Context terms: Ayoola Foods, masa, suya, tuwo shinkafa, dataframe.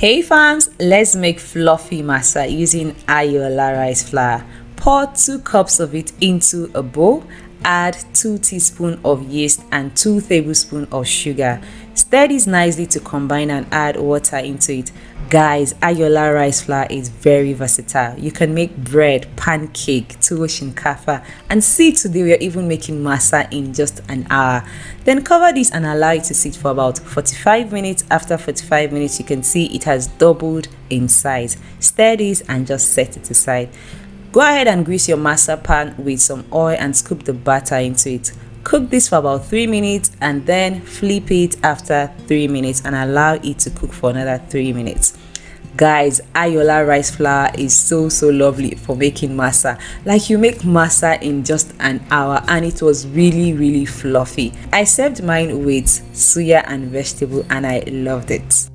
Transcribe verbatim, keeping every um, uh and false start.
Hey fams, let's make fluffy masa using Ayoola rice flour. Pour two cups of it into a bowl, add two teaspoons of yeast and two tablespoons of sugar. Stir this nicely to combine and add water into it. Guys, Ayoola rice flour is very versatile. You can make bread, pancake, tuwo shinkafa, and see today we are even making masa in just an hour. Then cover this and allow it to sit for about forty-five minutes. After forty-five minutes, you can see it has doubled in size. Stir this and just set it aside. Go ahead and grease your masa pan with some oil and scoop the batter into it. Cook this for about three minutes and then flip it after three minutes and allow it to cook for another three minutes. Guys, Ayoola rice flour is so so lovely for making masa. Like, you make masa in just an hour and it was really really fluffy. I served mine with suya and vegetable and I loved it.